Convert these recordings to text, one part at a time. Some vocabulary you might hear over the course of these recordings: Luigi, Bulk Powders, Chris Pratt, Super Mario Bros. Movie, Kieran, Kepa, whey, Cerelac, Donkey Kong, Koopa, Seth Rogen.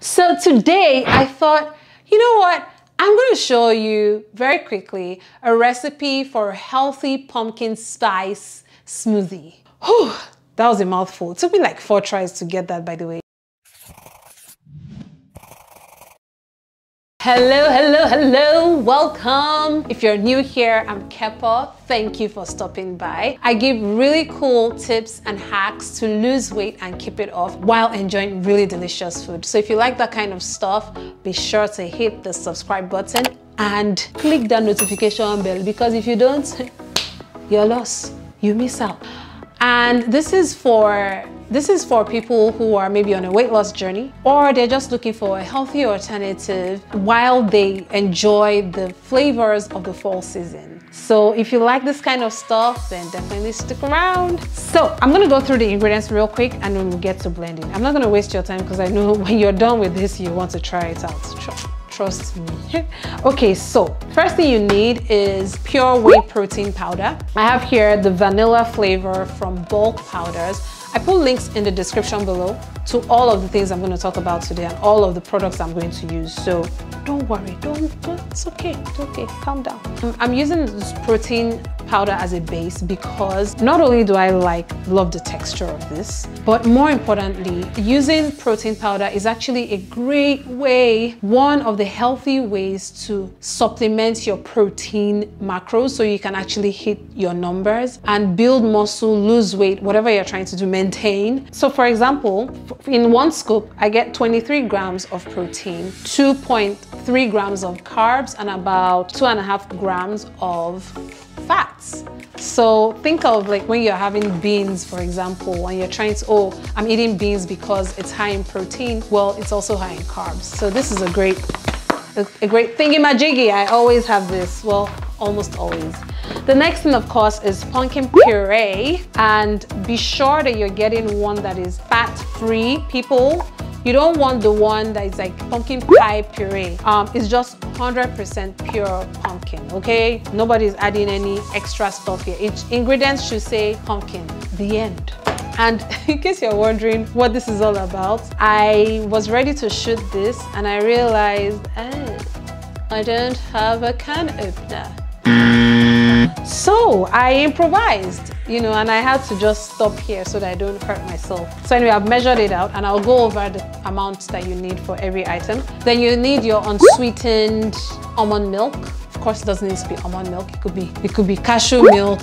So today I thought, you know what? I'm going to show you very quickly a recipe for a healthy pumpkin spice smoothie. Whew, that was a mouthful. It took me like 4 tries to get that, by the way. Hello, hello, hello, welcome. If you're new here, I'm Kepa. Thank you for stopping by. I give really cool tips and hacks to lose weight and keep it off while enjoying really delicious food. So if you like that kind of stuff, be sure to hit the subscribe button and click that notification bell, because if you don't, you're lost, you miss out. And this is for people who are maybe on a weight loss journey, or they're just looking for a healthy alternative while they enjoy the flavors of the fall season. So if you like this kind of stuff, then definitely stick around. So I'm gonna go through the ingredients real quick and then we'll get to blending. I'm not gonna waste your time because I know when you're done with this, you want to try it out. Trust me. Okay, so first thing you need is pure whey protein powder. I have here the vanilla flavor from Bulk Powders. I put links in the description below to all of the things I'm going to talk about today and all of the products I'm going to use. So don't worry, it's okay, calm down. I'm using this protein powder as a base because not only do I love the texture of this, but more importantly, using protein powder is actually a great way, one of the healthy ways to supplement your protein macros so you can actually hit your numbers and build muscle, lose weight, whatever you're trying to do, maintain. So for example, in one scoop, I get 23 grams of protein, 2.3 grams of carbs, and about 2.5 grams of fats. So think of like when you're having beans, for example, and you're trying to, oh, I'm eating beans because it's high in protein. Well, it's also high in carbs. So this is a great thingy-majiggy. I always have this. Well, almost always. The next thing, of course, is pumpkin puree, and be sure that you're getting one that is fat-free, people. You don't want the one that is like pumpkin pie puree. It's just 100% pure pumpkin, okay? Nobody's adding any extra stuff here. Each ingredient should say pumpkin, the end. And in case you're wondering what this is all about, I was ready to shoot this and I realized, oh, I don't have a can opener. So I improvised. You know, and I had to just stop here so that I don't hurt myself. So anyway, I've measured it out and I'll go over the amount that you need for every item. Then you need your unsweetened almond milk. Of course, it doesn't need to be almond milk. It could be cashew milk,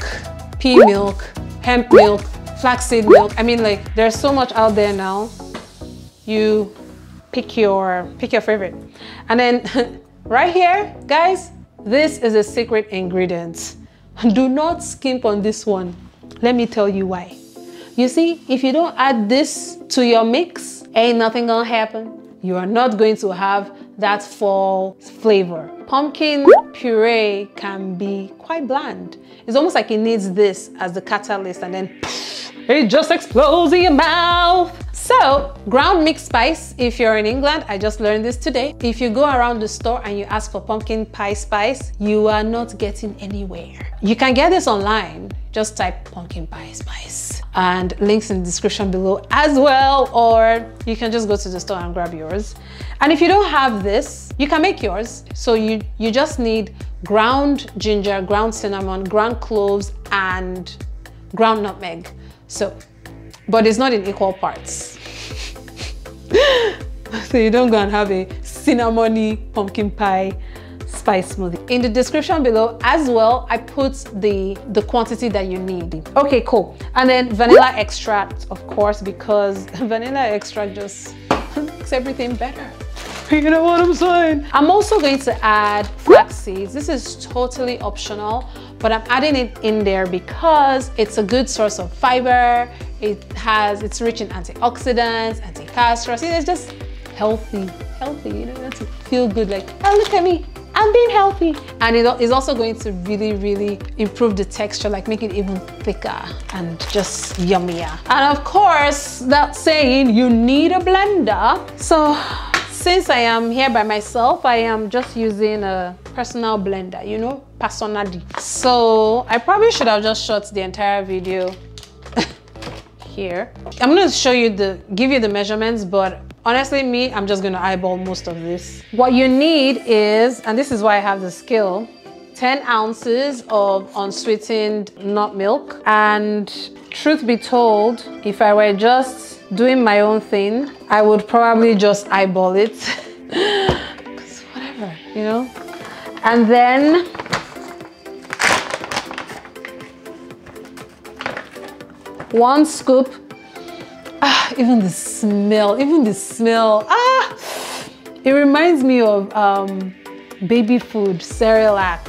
pea milk, hemp milk, flaxseed milk. I mean, like, there's so much out there now. You pick your favorite. And then right here, guys, this is a secret ingredient. Do not skimp on this one. Let me tell you why. You see, if you don't add this to your mix, ain't nothing gonna happen. You are not going to have that fall flavor. Pumpkin puree can be quite bland. It's almost like it needs this as the catalyst and then it just explodes in your mouth. So, ground mixed spice, if you're in England, I just learned this today. If you go around the store and you ask for pumpkin pie spice, you are not getting anywhere. You can get this online. Just type pumpkin pie spice, and links in the description below as well, or you can just go to the store and grab yours. And if you don't have this, you can make yours. So you just need ground ginger, ground cinnamon, ground cloves, and ground nutmeg. So, but it's not in equal parts. So you don't go and have a cinnamony pumpkin pie spice smoothie. In the description below as well, I put the quantity that you need. Okay, cool. And then vanilla extract, of course, because vanilla extract just makes everything better. You know what I'm saying? I'm also going to add flax seeds. This is totally optional, but I'm adding it in there because it's a good source of fiber. It's rich in antioxidants, anti-cancer. See, it's just healthy, you know, to feel good, like, oh, look at me, I'm being healthy. And it's also going to really, really improve the texture, like make it even thicker and just yummier. And of course, that's saying you need a blender. So, since I am here by myself, I am just using a personal blender, you know, personally. So I probably should have just shot the entire video here. I'm going to give you the measurements, but Honestly, me, I'm just gonna eyeball most of this. What you need is, and this is why I have the skill, 10 ounces of unsweetened nut milk. And truth be told, if I were just doing my own thing, I would probably just eyeball it. 'Cause whatever, you know? And then, one scoop. Even the smell. It reminds me of baby food, Cerelac.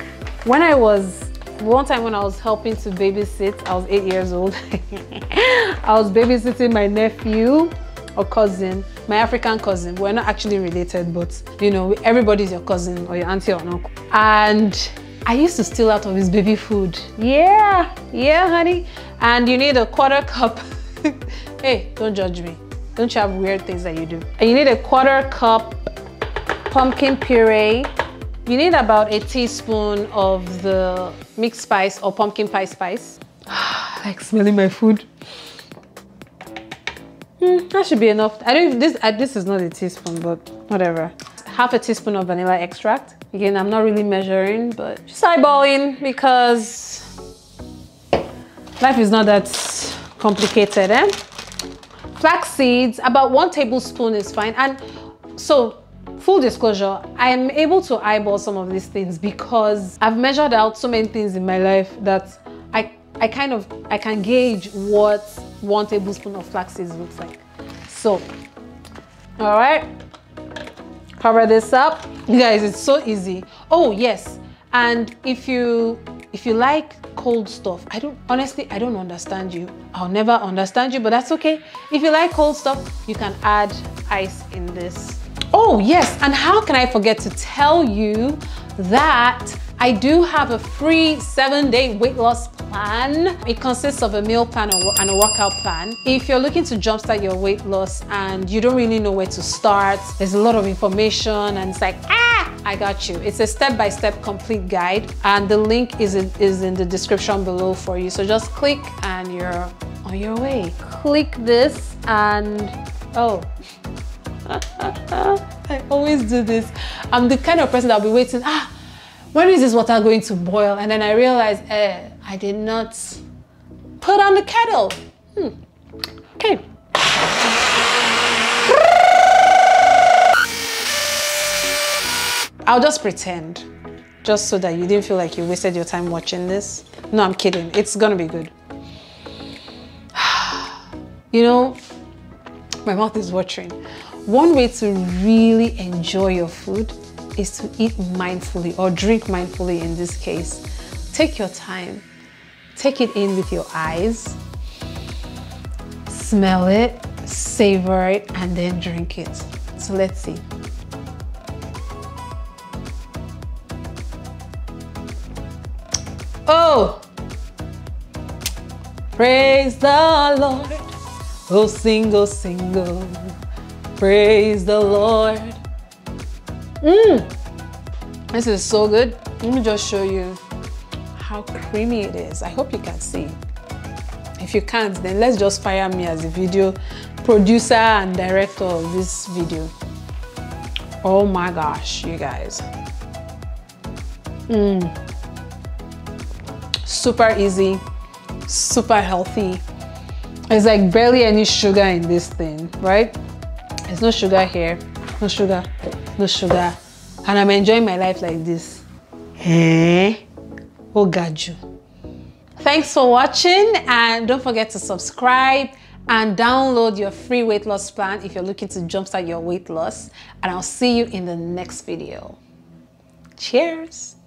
One time when I was helping to babysit, I was 8 years old. I was babysitting my nephew or cousin, my African cousin. We're not actually related, but you know, everybody's your cousin or your auntie or uncle. And I used to steal out of his baby food. Yeah, honey. And you need a quarter cup. Hey, don't judge me. Don't you have weird things that you do? And you need a quarter cup pumpkin puree. You need about a teaspoon of the mixed spice or pumpkin pie spice. I like smelling my food. That should be enough. This is not a teaspoon, but whatever. Half a teaspoon of vanilla extract. Again, I'm not really measuring, but just eyeballing because life is not that complicated, eh? Flax seeds, about 1 tablespoon is fine. And so, full disclosure, I am able to eyeball some of these things because I've measured out so many things in my life that I can gauge what 1 tablespoon of flax seeds looks like. So, all right, cover this up. You guys, it's so easy. Oh yes, and if you like cold stuff, honestly, I don't understand you. I'll never understand you, but that's okay. If you like cold stuff, you can add ice in this. Oh yes, and how can I forget to tell you that I do have a free 7-day weight loss plan. It consists of a meal plan and a workout plan. If you're looking to jumpstart your weight loss and you don't really know where to start, there's a lot of information and it's like, I got you. It's a step-by-step complete guide and the link is in the description below for you. So just click and you're on your way. Click this and, oh. I always do this. I'm the kind of person that'll be waiting, when is this water going to boil? And then I realize, I did not put on the kettle. Okay. I'll just pretend, just so that you didn't feel like you wasted your time watching this. No, I'm kidding. It's gonna be good. You know, my mouth is watering. One way to really enjoy your food is to eat mindfully or drink mindfully in this case. Take your time, take it in with your eyes, smell it, savor it, and then drink it. So let's see. Oh, praise the Lord. Oh, sing, praise the Lord. This is so good. Let me just show you how creamy it is. I hope you can see. If you can't, then let's just fire me as the video producer and director of this video. Oh my gosh, you guys. Super easy, super healthy. It's like barely any sugar in this thing, right? There's no sugar here, no sugar. And I'm enjoying my life like this. Oh, got you. Thanks for watching and don't forget to subscribe and download your free weight loss plan if you're looking to jumpstart your weight loss. And I'll see you in the next video. Cheers.